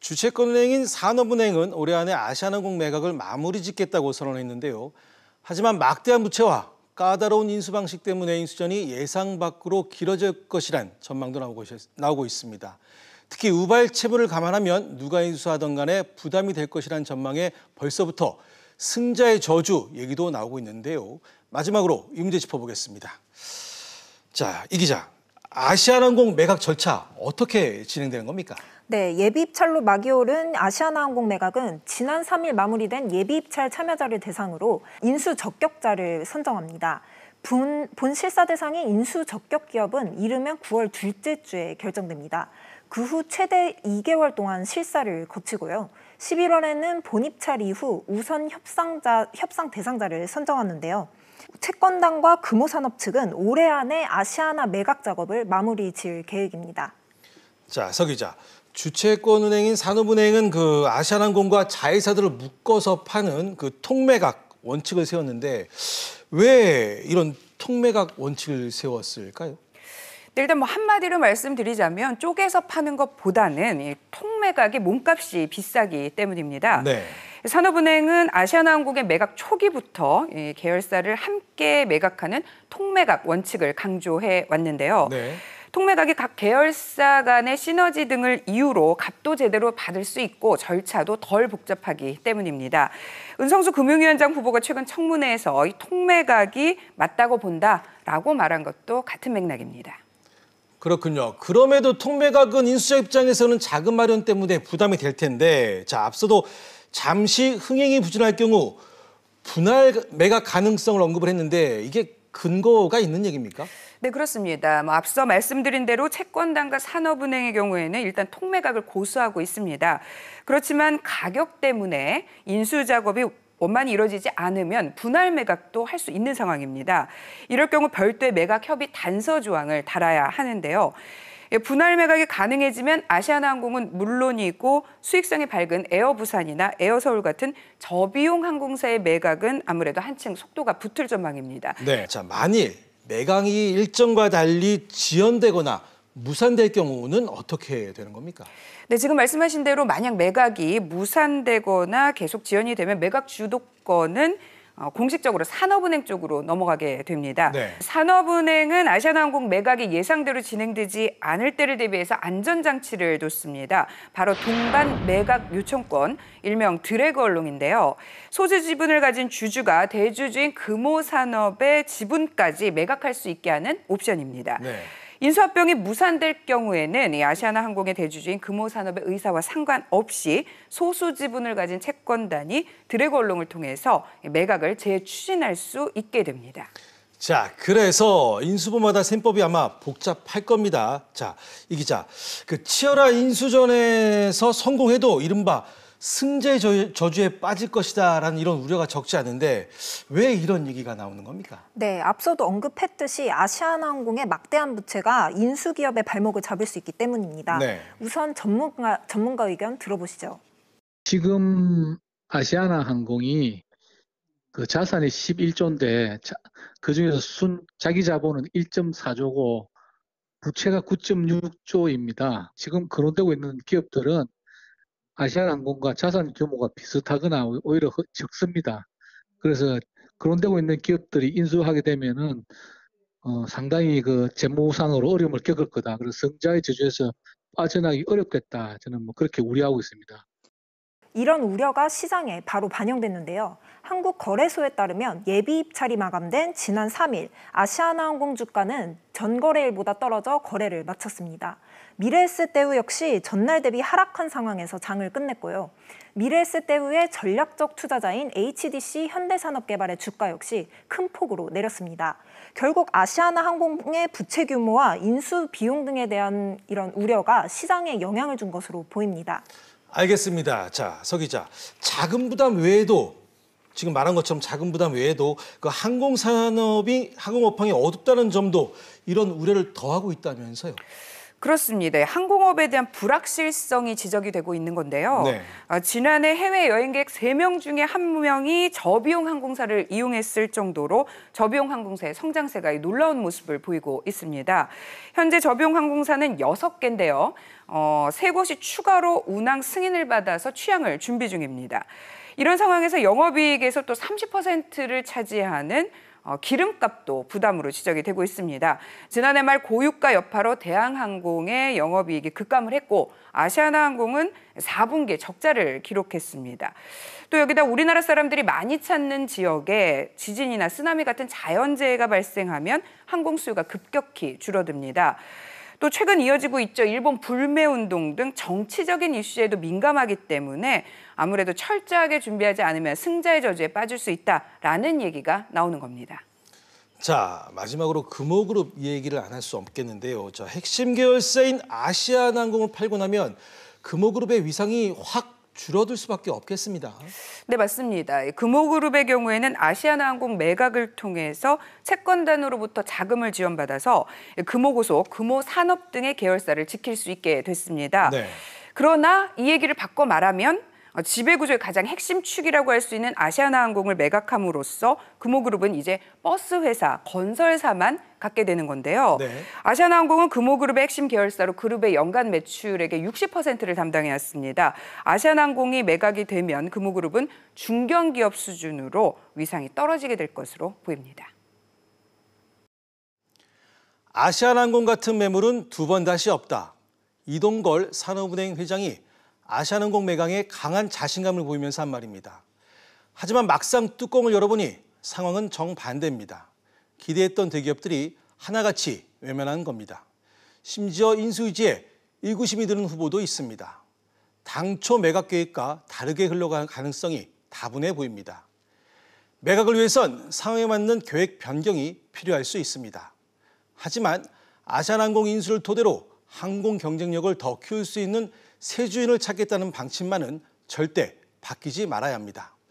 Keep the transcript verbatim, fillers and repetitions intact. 주채권은행인 산업은행은 올해 안에 아시아나항공 매각을 마무리 짓겠다고 선언했는데요. 하지만 막대한 부채와 까다로운 인수 방식 때문에 인수전이 예상 밖으로 길어질 것이란 전망도 나오고, 나오고 있습니다. 특히 우발 채무를 감안하면 누가 인수하던 간에 부담이 될 것이란 전망에 벌써부터 승자의 저주 얘기도 나오고 있는데요. 마지막으로 이 문제 짚어보겠습니다. 자, 이 기자, 아시아나항공 매각 절차 어떻게 진행되는 겁니까? 네, 예비입찰로 막이 오른 아시아나항공 매각은 지난 삼일 마무리된 예비입찰 참여자를 대상으로 인수 적격자를 선정합니다. 본, 본 실사 대상인 인수 적격 기업은 이르면 구월 둘째 주에 결정됩니다. 그 후 최대 이 개월 동안 실사를 거치고요. 십일월에는 본입찰 이후 우선 협상자, 협상 대상자를 선정하는데요. 채권단과 금호산업 측은 올해 안에 아시아나 매각 작업을 마무리 지을 계획입니다. 자, 서 기자, 주채권은행인 산업은행은 그 아시아나항공과 자회사들을 묶어서 파는 그 통매각 원칙을 세웠는데 왜 이런 통매각 원칙을 세웠을까요? 네, 일단 뭐 한마디로 말씀드리자면 쪼개서 파는 것보다는 이 통매각이 몸값이 비싸기 때문입니다. 네. 산업은행은 아시아나항공의 매각 초기부터 이 계열사를 함께 매각하는 통매각 원칙을 강조해 왔는데요. 네. 통매각이 각 계열사 간의 시너지 등을 이유로 값도 제대로 받을 수 있고 절차도 덜 복잡하기 때문입니다. 은성수 금융위원장 후보가 최근 청문회에서 이 통매각이 맞다고 본다라고 말한 것도 같은 맥락입니다. 그렇군요. 그럼에도 통매각은 인수자 입장에서는 자금 마련 때문에 부담이 될 텐데, 자, 앞서도 잠시 흥행이 부진할 경우 분할 매각 가능성을 언급을 했는데 이게 근거가 있는 얘기입니까? 네, 그렇습니다. 뭐 앞서 말씀드린 대로 채권단과 산업은행의 경우에는 일단 통매각을 고수하고 있습니다. 그렇지만 가격 때문에 인수 작업이 원만히 이루어지지 않으면 분할 매각도 할 수 있는 상황입니다. 이럴 경우 별도의 매각 협의 단서 조항을 달아야 하는데요. 분할 매각이 가능해지면 아시아나항공은 물론이고 수익성이 밝은 에어부산이나 에어서울 같은 저비용 항공사의 매각은 아무래도 한층 속도가 붙을 전망입니다. 네, 자, 만일 매각이 일정과 달리 지연되거나 무산될 경우는 어떻게 되는 겁니까? 네, 지금 말씀하신 대로 만약 매각이 무산되거나 계속 지연이 되면 매각 주도권은 공식적으로 산업은행 쪽으로 넘어가게 됩니다. 네. 산업은행은 아시아나항공 매각이 예상대로 진행되지 않을 때를 대비해서 안전장치를 뒀습니다. 바로 동반 매각 요청권, 일명 드래그얼롱인데요. 소재 지분을 가진 주주가 대주주인 금호산업의 지분까지 매각할 수 있게 하는 옵션입니다. 네. 인수합병이 무산될 경우에는 아시아나항공의 대주주인 금호산업의 의사와 상관없이 소수 지분을 가진 채권단이 드래그얼롱을 통해서 매각을 재추진할 수 있게 됩니다. 자, 그래서 인수부마다 셈법이 아마 복잡할 겁니다. 자, 이 기자, 그 치열한 인수전에서 성공해도 이른바 승자의 저주에 빠질 것이다라는 이런 우려가 적지 않은데 왜 이런 얘기가 나오는 겁니까? 네, 앞서도 언급했듯이 아시아나항공의 막대한 부채가 인수기업의 발목을 잡을 수 있기 때문입니다. 네. 우선 전문가, 전문가 의견 들어보시죠. 지금 아시아나항공이 그 자산이 십일조인데 그중에서 순 자기 자본은 일 점 사조고 부채가 구 점 육조입니다. 지금 거론되고 있는 기업들은 아시아나항공과 자산 규모가 비슷하거나 오히려 적습니다. 그래서 거론되고 있는 기업들이 인수하게 되면은 어, 상당히 그 재무상으로 어려움을 겪을 거다. 그래서 승자의 저주에서 빠져나기 어렵겠다. 저는 뭐 그렇게 우려하고 있습니다. 이런 우려가 시장에 바로 반영됐는데요. 한국거래소에 따르면 예비입찰이 마감된 지난 삼일 아시아나항공 주가는 전거래일보다 떨어져 거래를 마쳤습니다. 미래에셋대우 역시 전날 대비 하락한 상황에서 장을 끝냈고요. 미래에셋대우의 전략적 투자자인 에이치디씨 현대산업개발의 주가 역시 큰 폭으로 내렸습니다. 결국 아시아나항공의 부채 규모와 인수 비용 등에 대한 이런 우려가 시장에 영향을 준 것으로 보입니다. 알겠습니다. 자, 서 기자, 자금 부담 외에도 지금 말한 것처럼 자금 부담 외에도 그 항공산업이, 항공업황이 어둡다는 점도 이런 우려를 더하고 있다면서요. 그렇습니다. 항공업에 대한 불확실성이 지적이 되고 있는 건데요. 네. 아, 지난해 해외 여행객 세 명 중에 한 명이 저비용 항공사를 이용했을 정도로 저비용 항공사의 성장세가 놀라운 모습을 보이고 있습니다. 현재 저비용 항공사는 여섯 개인데요. 어, 세 곳이 추가로 운항 승인을 받아서 취항을 준비 중입니다. 이런 상황에서 영업이익에서 또 삼십 퍼센트를 차지하는 어, 기름값도 부담으로 지적이 되고 있습니다. 지난해 말 고유가 여파로 대한항공의 영업이익이 급감을 했고 아시아나항공은 사 분기에 적자를 기록했습니다. 또 여기다 우리나라 사람들이 많이 찾는 지역에 지진이나 쓰나미 같은 자연재해가 발생하면 항공 수요가 급격히 줄어듭니다. 또 최근 이어지고 있죠. 일본 불매운동 등 정치적인 이슈에도 민감하기 때문에 아무래도 철저하게 준비하지 않으면 승자의 저주에 빠질 수 있다라는 얘기가 나오는 겁니다. 자, 마지막으로 금호그룹 얘기를 안 할 수 없겠는데요. 자, 핵심 계열사인 아시아나항공을 팔고 나면 금호그룹의 위상이 확 줄어들 수밖에 없겠습니다. 네, 맞습니다. 금호그룹의 경우에는 아시아나항공 매각을 통해서 채권단으로부터 자금을 지원받아서 금호고속, 금호산업 등의 계열사를 지킬 수 있게 됐습니다. 네. 그러나 이 얘기를 바꿔 말하면 지배구조의 가장 핵심 축이라고 할 수 있는 아시아나항공을 매각함으로써 금호그룹은 이제 버스회사, 건설사만 갖게 되는 건데요. 네. 아시아나항공은 금호그룹의 핵심 계열사로 그룹의 연간 매출액의 육십 퍼센트를 담당해왔습니다. 아시아나항공이 매각이 되면 금호그룹은 중견기업 수준으로 위상이 떨어지게 될 것으로 보입니다. 아시아나항공 같은 매물은 두 번 다시 없다. 이동걸 산업은행 회장이 아시아나항공 매각에 강한 자신감을 보이면서 한 말입니다. 하지만 막상 뚜껑을 열어보니 상황은 정반대입니다. 기대했던 대기업들이 하나같이 외면하는 겁니다. 심지어 인수위지에 의구심이 드는 후보도 있습니다. 당초 매각 계획과 다르게 흘러갈 가능성이 다분해 보입니다. 매각을 위해선 상황에 맞는 계획 변경이 필요할 수 있습니다. 하지만 아시아나항공 인수를 토대로 항공 경쟁력을 더 키울 수 있는 새 주인을 찾겠다는 방침만은 절대 바뀌지 말아야 합니다.